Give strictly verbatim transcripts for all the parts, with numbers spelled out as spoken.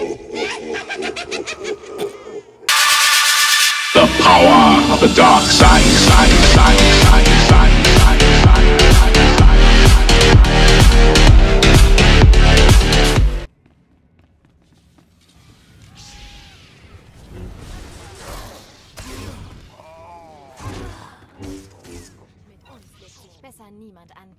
The power of the dark side, side, side, side, side, side, side, side, Mit uns lässt sich besser niemand an.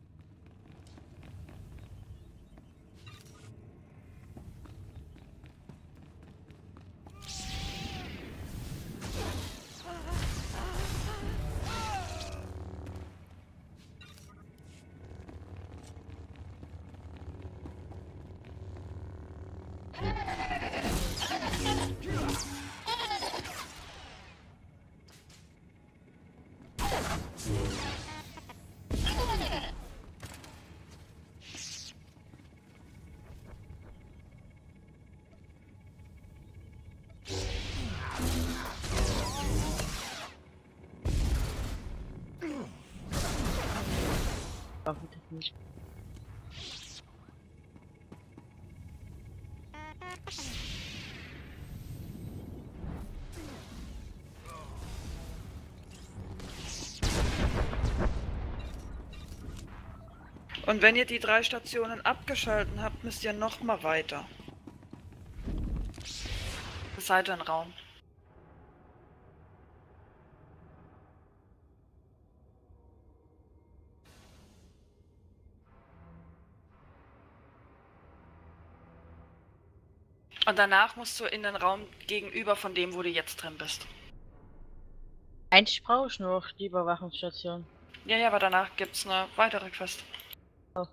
Nicht. Und wenn ihr die drei Stationen abgeschalten habt, müsst ihr noch mal weiter. Seid ihr im Raum. Und danach musst du in den Raum gegenüber von dem, wo du jetzt drin bist. Eigentlich brauche ich nur noch die Überwachungsstation. Ja, ja, aber danach gibt's eine weitere Quest. Oh.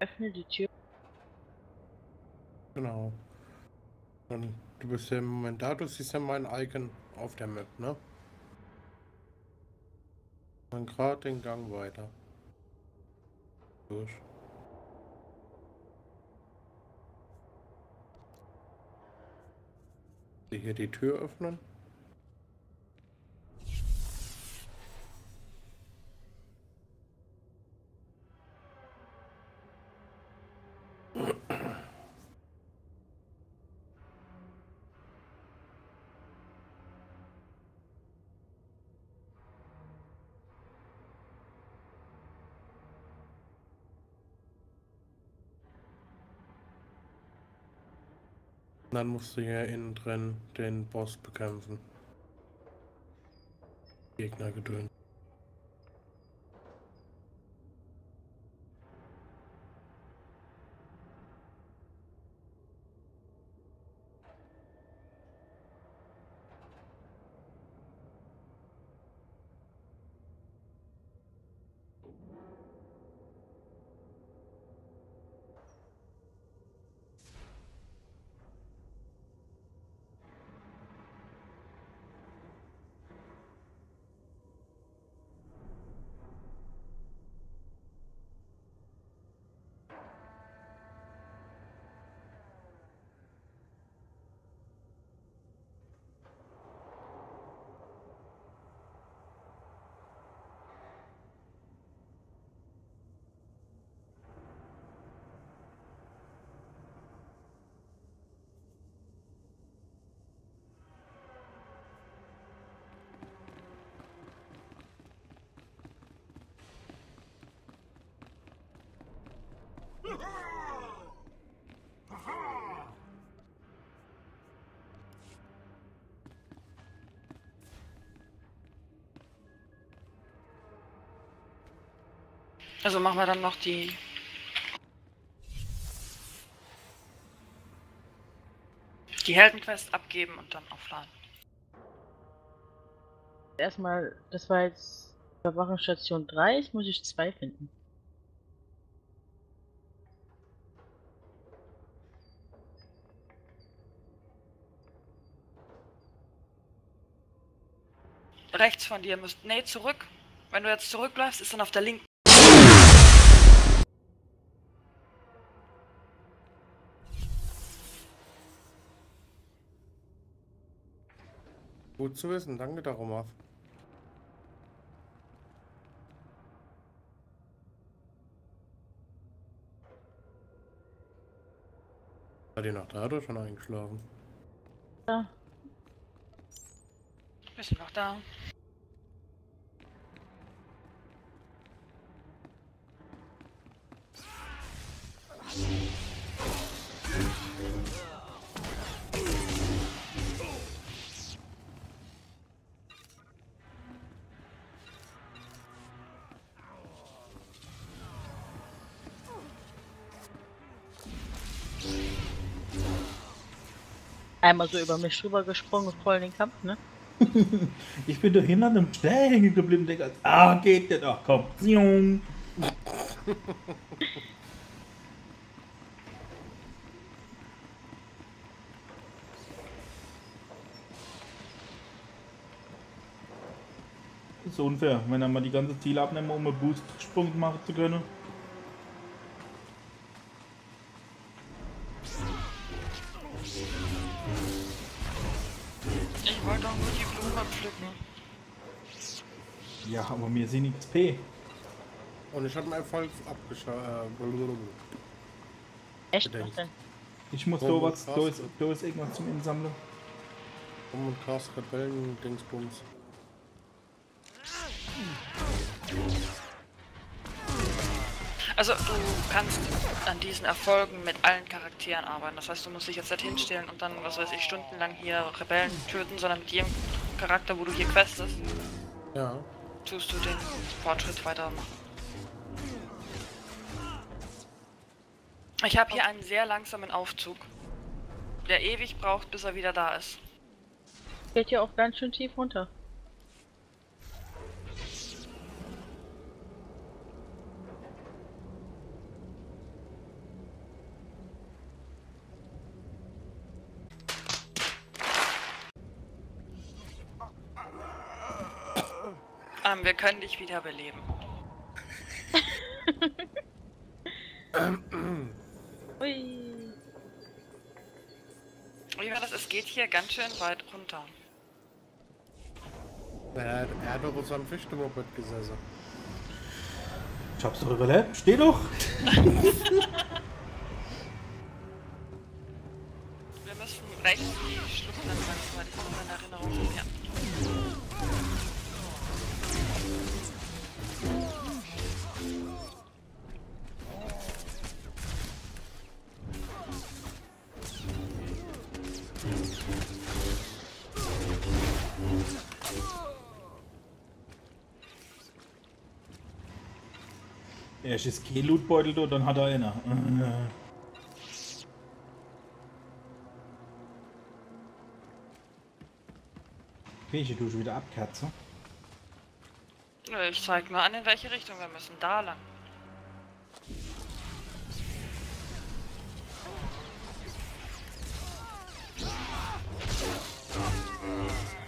Öffne die Tür. Genau. Und du bist ja im Moment da, du siehst ja mein Icon auf der Map, ne? Dann gerade den Gang weiter. Durch. Hier die Tür öffnen. Dann musst du hier innen drin den Boss bekämpfen. Gegner gedöhnt. Also machen wir dann noch die... die Heldenquest abgeben und dann aufladen. Erstmal, das war jetzt Überwachungsstation drei, jetzt muss ich zwei finden. Rechts von dir müsst... nee, zurück. Wenn du jetzt zurückbleibst, ist dann auf der linken. Gut zu wissen, danke darum auf. War die Nacht da schon eingeschlafen? Ja. Bist du noch da? Einmal so über mich drüber gesprungen und voll in den Kampf, ne? Ich bin doch hinter einem Stell hängen geblieben, Digga. Ah, geht der doch, komm. Ist so unfair, wenn er mal die ganze Ziele abnimmt, um einen Boost-Sprung machen zu können. Ja, aber mir sind X P. Und ich habe meinen Erfolg abgeschaut. Äh, Echt? Was denn? Ich muss da was, da ist, da ist irgendwas zum Insammeln. Um und Krass, Rebellen, Dingsbums. Also, du kannst an diesen Erfolgen mit allen Charakteren arbeiten. Das heißt, du musst dich jetzt nicht hinstellen und dann, was weiß ich, stundenlang hier Rebellen töten, sondern mit jedem Charakter, wo du hier questest. Ja. Tust du den Fortschritt weitermachen. Ich habe hier einen sehr langsamen Aufzug, der ewig braucht, bis er wieder da ist. Geht hier auch ganz schön tief runter. Wir können dich wiederbeleben. Ui. Wie war das? Es geht hier ganz schön weit runter. Er hat, er hat doch uns am Fischstummobot gesessen. Ich hab's doch überlebt. Steh doch! Wir müssen rechts die Schluchten anfangen, weil ich noch in Erinnerung habe. Er ist kein Lootbeutel da, dann hat er einer. Okay, ich tue schon wieder abkerze. Ich zeig mal an, in welche Richtung wir müssen. Da lang.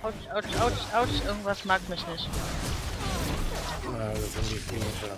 Autsch, autsch, autsch, autsch. Irgendwas mag mich nicht. Ja, das sind die Finger.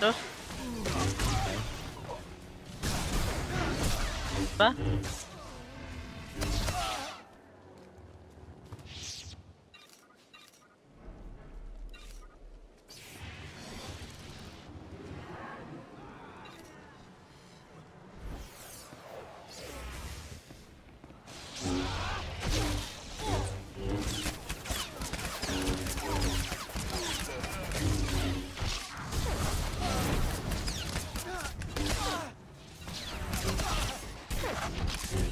Los. Was? Thank you.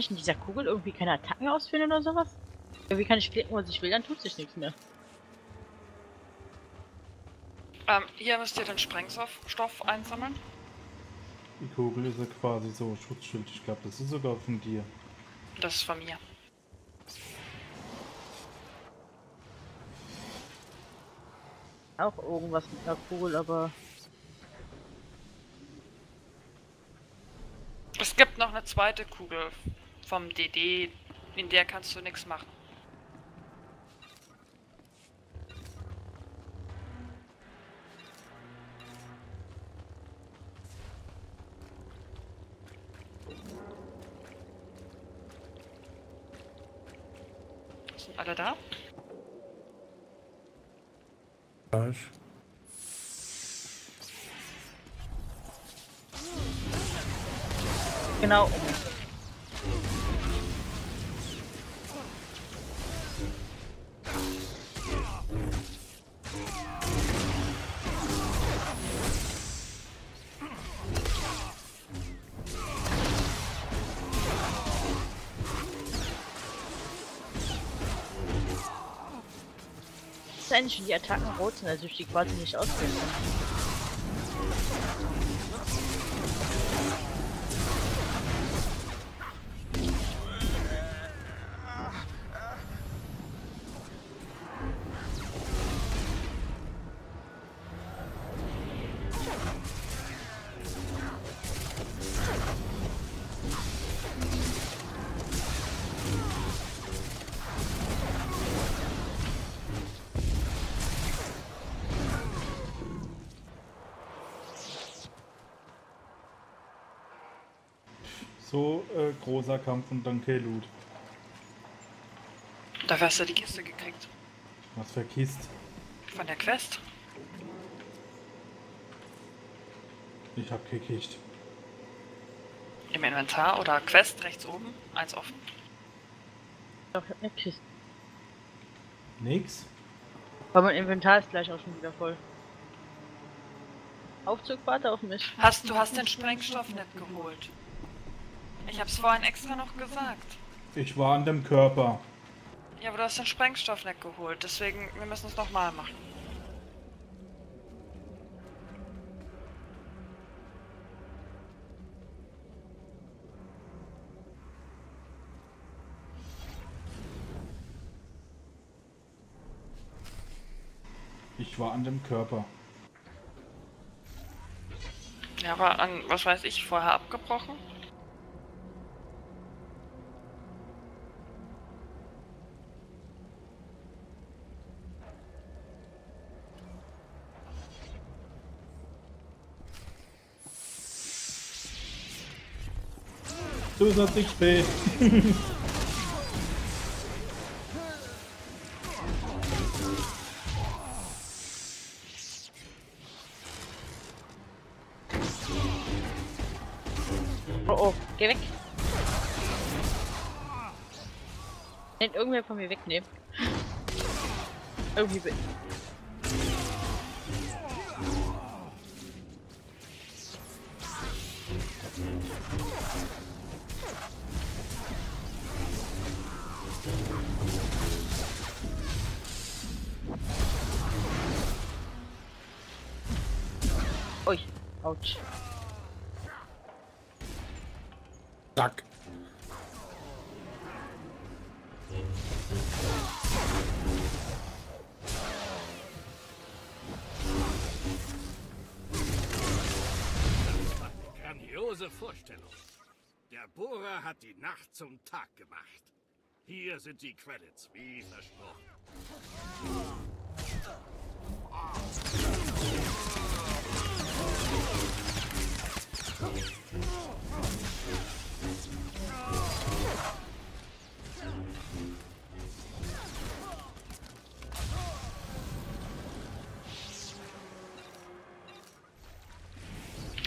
ich in dieser Kugel irgendwie keine Attacken ausführen oder sowas? Irgendwie kann ich klicken, was ich will, dann tut sich nichts mehr. Ähm, hier müsst ihr den Sprengstoff einsammeln. Die Kugel ist ja quasi so Schutzschild. Ich glaube, das ist sogar von dir. Das ist von mir. Auch irgendwas mit einer Kugel, aber... Es gibt noch eine zweite Kugel vom D D, in der kannst du nichts machen. Sind alle da? Falsch. Genau. Menschen, die Attacken rot sind, also ich die quasi nicht auswählen kann. So äh, großer Kampf und dann K-Loot. Dafür hast du die Kiste gekriegt. Was für Kiste? Von der Quest. Ich hab gekickt. Im Inventar oder Quest rechts oben, eins offen. Doch, ich hab ne Kiste. Nix? Aber mein Inventar ist gleich auch schon wieder voll. Aufzug, warte auf mich. Hast du hast den Sprengstoff nicht geholt. Ich hab's vorhin extra noch gesagt. Ich war an dem Körper. Ja, aber du hast den Sprengstoff nicht geholt, deswegen, wir müssen es nochmal machen. Ich war an dem Körper. Ja, aber an, was weiß ich, vorher abgebrochen? Zusätzlich spät. Oh oh, geh weg. Wenn irgendwer von mir wegnehmen. Irgendwie weg. Ui, ouch. Zack. Grandiose Vorstellung. Der Bohrer hat die Nacht zum Tag gemacht. Hier sind die Credits, wie versprochen.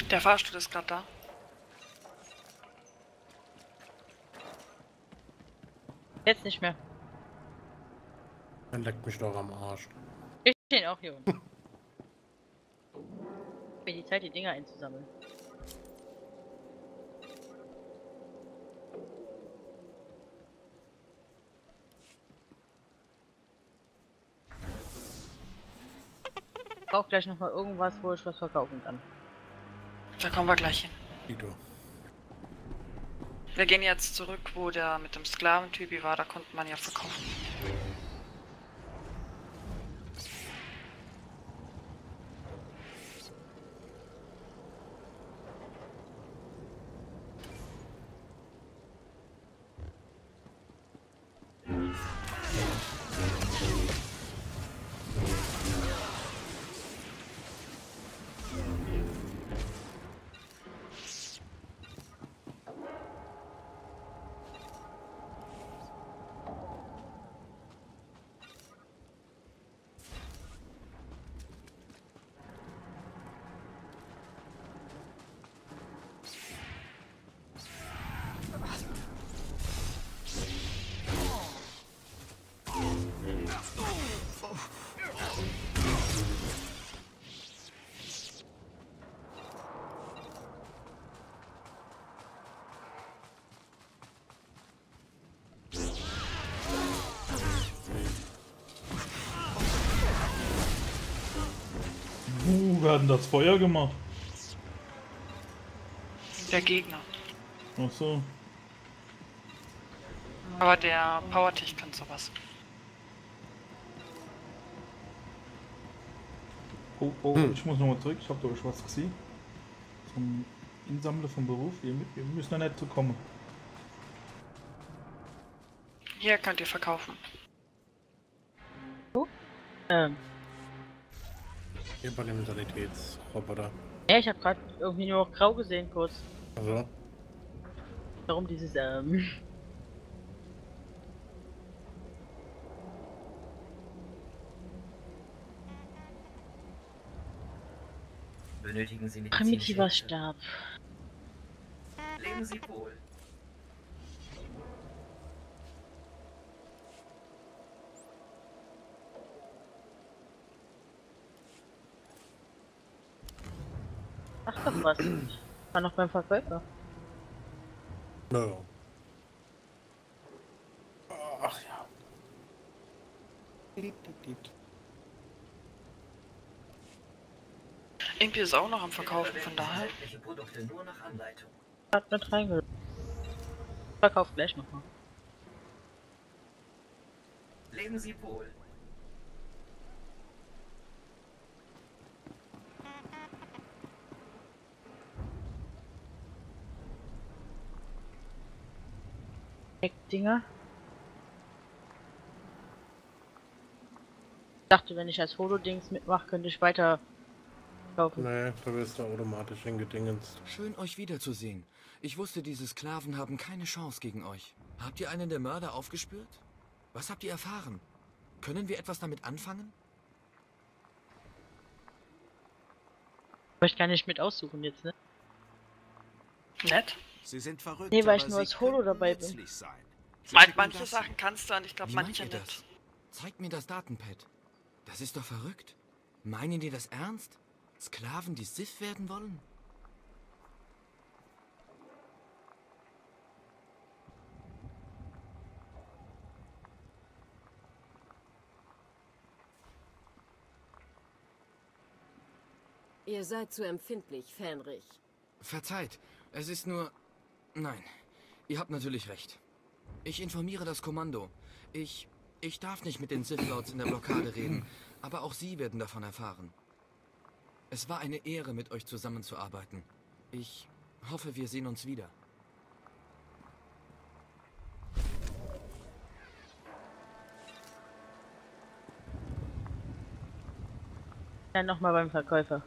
Der Fahrstuhl ist gerade da. Jetzt nicht mehr. Dann leckt mich doch am Arsch. Ich steh auch hier unten. Ich bin die Zeit, die Dinger einzusammeln. brauche gleich nochmal irgendwas, wo ich was verkaufen kann. Da kommen wir gleich hin. Ido. Wir gehen jetzt zurück, wo der mit dem Sklaventypi war, da konnte man ja verkaufen. Wir hatten das Feuer gemacht. Der Gegner. Ach so. Aber der Power Tech kann sowas. Oh, oh, hm. Ich muss nochmal zurück. Ich hab da euch was gesehen. Zum Insammler vom Beruf. Ihr, ihr müsst da nicht zu kommen. Hier könnt ihr verkaufen. So? Ähm. Mentalitätsroboter. Ja, ich habe gerade irgendwie nur noch grau gesehen kurz. Also. Warum dieses ähm. Benötigen Sie Primitiver Stab. Leben Sie wohl. Ach doch was. War noch beim Verkäufer. No. Ach ja. Impi ist auch noch am Verkaufen, von daher. Hat mit reingelegt. Verkauft gleich nochmal. Leben Sie wohl. Dinger. Ich dachte, wenn ich als Foto-Dings mitmache, könnte ich weiter kaufen. Nee, da wirst du automatisch hingedingenst. Schön, euch wiederzusehen. Ich wusste, diese Sklaven haben keine Chance gegen euch. Habt ihr einen der Mörder aufgespürt? Was habt ihr erfahren? Können wir etwas damit anfangen? Ich möchte gar nicht mit aussuchen jetzt, ne? Nett? Sie sind verrückt, nee, weil ich nur als Holo dabei bin. Manche Sachen kannst du und ich glaube manche nicht. Zeig mir das Datenpad. Das ist doch verrückt. Meinen die das ernst? Sklaven, die Sith werden wollen? Ihr seid zu empfindlich, Fenrich. Verzeiht, es ist nur... Nein, ihr habt natürlich recht. Ich informiere das Kommando. Ich... Ich darf nicht mit den Sith-Lords in der Blockade reden, aber auch sie werden davon erfahren. Es war eine Ehre, mit euch zusammenzuarbeiten. Ich hoffe, wir sehen uns wieder. Dann nochmal beim Verkäufer.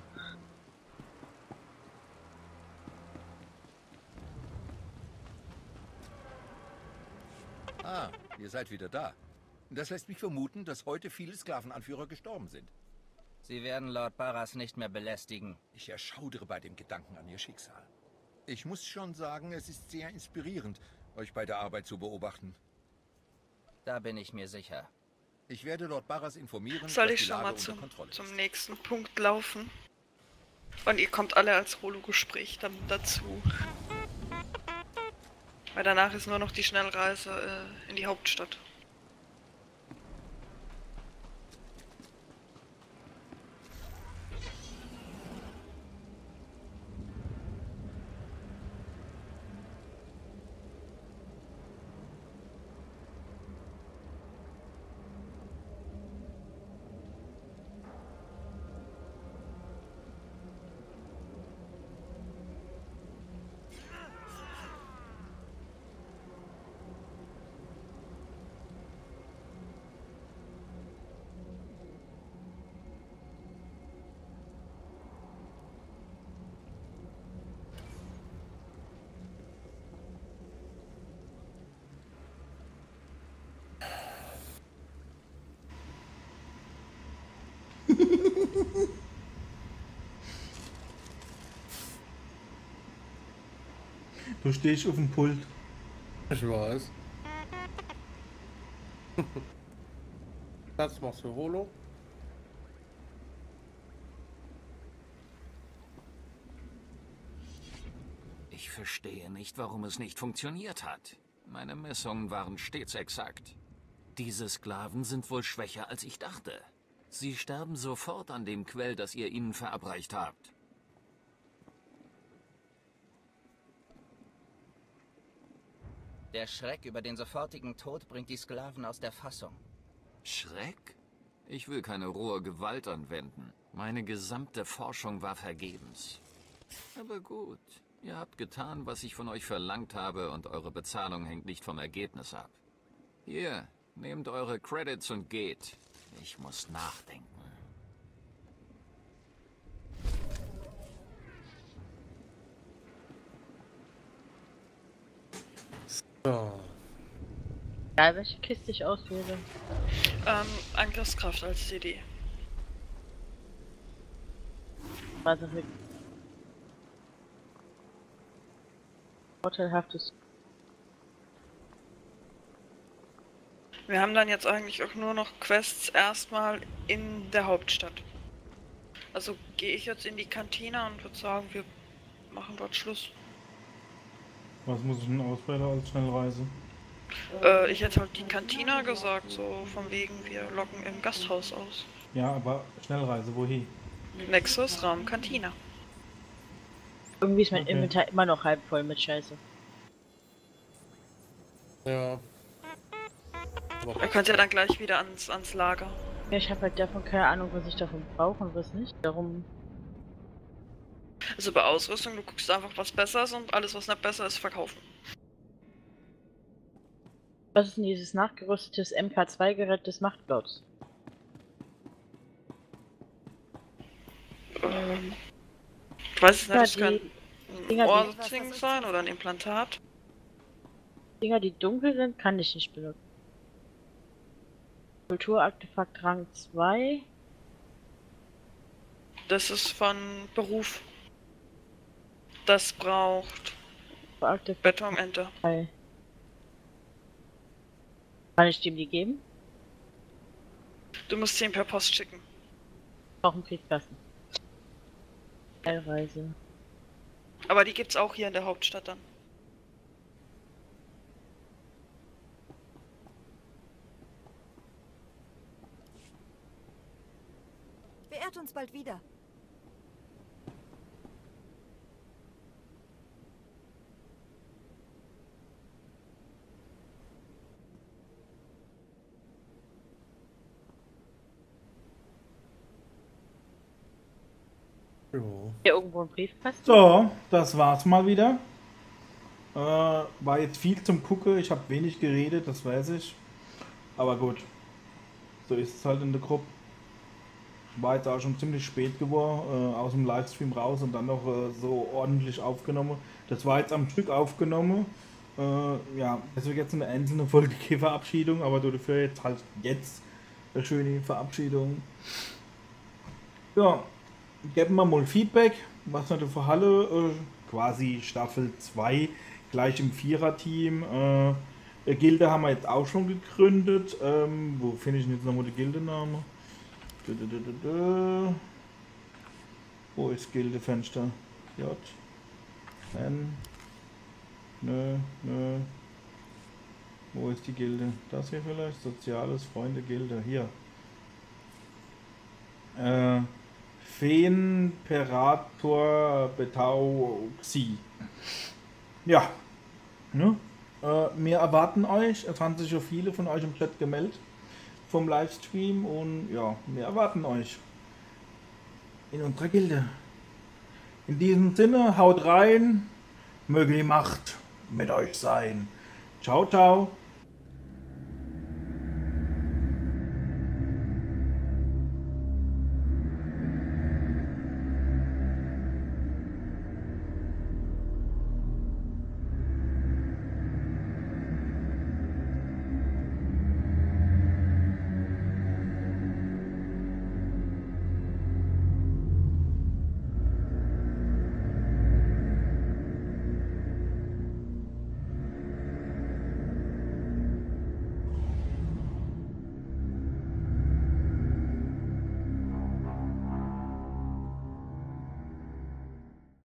Ah, ihr seid wieder da. Das lässt mich vermuten, dass heute viele Sklavenanführer gestorben sind. Sie werden Lord Barras nicht mehr belästigen. Ich erschaudere bei dem Gedanken an ihr Schicksal. Ich muss schon sagen, es ist sehr inspirierend, euch bei der Arbeit zu beobachten. Da bin ich mir sicher. Ich werde Lord Barras informieren. Soll ich schon mal zum, zum nächsten Punkt laufen? Und ihr kommt alle als Holo-Gespräch dann dazu. Weil danach ist nur noch die Schnellreise äh, in die Hauptstadt. Da stehe ich auf dem Pult. Ich weiß. Platz machst du Holo. Ich verstehe nicht, warum es nicht funktioniert hat. Meine Messungen waren stets exakt. Diese Sklaven sind wohl schwächer, als ich dachte. Sie sterben sofort an dem Quell, das ihr ihnen verabreicht habt. Der Schreck über den sofortigen Tod bringt die Sklaven aus der Fassung. Schreck? Ich will keine rohe Gewalt anwenden. Meine gesamte Forschung war vergebens. Aber gut, ihr habt getan, was ich von euch verlangt habe, und eure Bezahlung hängt nicht vom Ergebnis ab. Hier, nehmt eure Credits und geht. Ich muss nachdenken. So. Ja, welche Kiste ich auswähle. Ähm, Angriffskraft als C D. Warte, mit. Vorteilhaftes. Wir haben dann jetzt eigentlich auch nur noch Quests erstmal in der Hauptstadt. Also gehe ich jetzt in die Kantine und würde sagen, wir machen dort Schluss. Was muss ich denn auswählen als Schnellreise? Äh, ich hätte halt die Kantine gesagt, so von wegen, wir locken im Gasthaus aus. Ja, aber Schnellreise, wohin? Nexus, Raum, Kantine. Irgendwie ist mein okay. Inventar immer noch halb voll mit Scheiße. Ja. Er könnte ja dann gleich wieder ans, ans Lager. Ja, ich habe halt davon keine Ahnung, was ich davon brauche und was nicht. Darum. Also bei Ausrüstung, du guckst einfach, was besser ist, und alles, was nicht besser ist, verkaufen. Was ist denn dieses nachgerüstetes M K zwei Gerät des Machtblocks? Ähm. Ich weiß es nicht, das kann ein Ohrring sein oder ein Implantat. Dinger, die dunkel sind, kann ich nicht benutzen. Kulturartefakt Rang zwei. Das ist von Beruf. Das braucht BetonEnte. Kann ich dem die geben? Du musst ihn per Post schicken. Auch im Briefkasten. Teilreise. Aber die gibt's auch hier in der Hauptstadt dann. Beehrt uns bald wieder. Hier irgendwo ein Briefkasten. So, das war's mal wieder. Äh, war jetzt viel zum Gucken. Ich habe wenig geredet, das weiß ich. Aber gut, so ist es halt in der Gruppe. War jetzt auch schon ziemlich spät geworden, äh, aus dem Livestream raus und dann noch äh, so ordentlich aufgenommen. Das war jetzt am Stück aufgenommen. Äh, ja, es wird jetzt eine einzelne Folge Verabschiedung, aber dafür jetzt halt jetzt eine schöne Verabschiedung. Ja, geben wir mal Feedback, was wir für Halle, äh, quasi Staffel zwei, gleich im Vierer-Team. Äh, eine Gilde haben wir jetzt auch schon gegründet. Ähm, wo finde ich jetzt nochmal den Gildennamen? Wo ist Gildefenster? J. N. Nö, nö. Wo ist die Gilde? Das hier vielleicht? Soziales Freunde Gilde. Hier. Äh, Feenperator Betauxi. Ja. Ne? Äh, wir erwarten euch. Es haben sich schon viele von euch im Chat gemeldet. Vom Livestream, und ja, wir erwarten euch in unserer Gilde. In diesem Sinne, haut rein, möge die Macht mit euch sein. Ciao, ciao.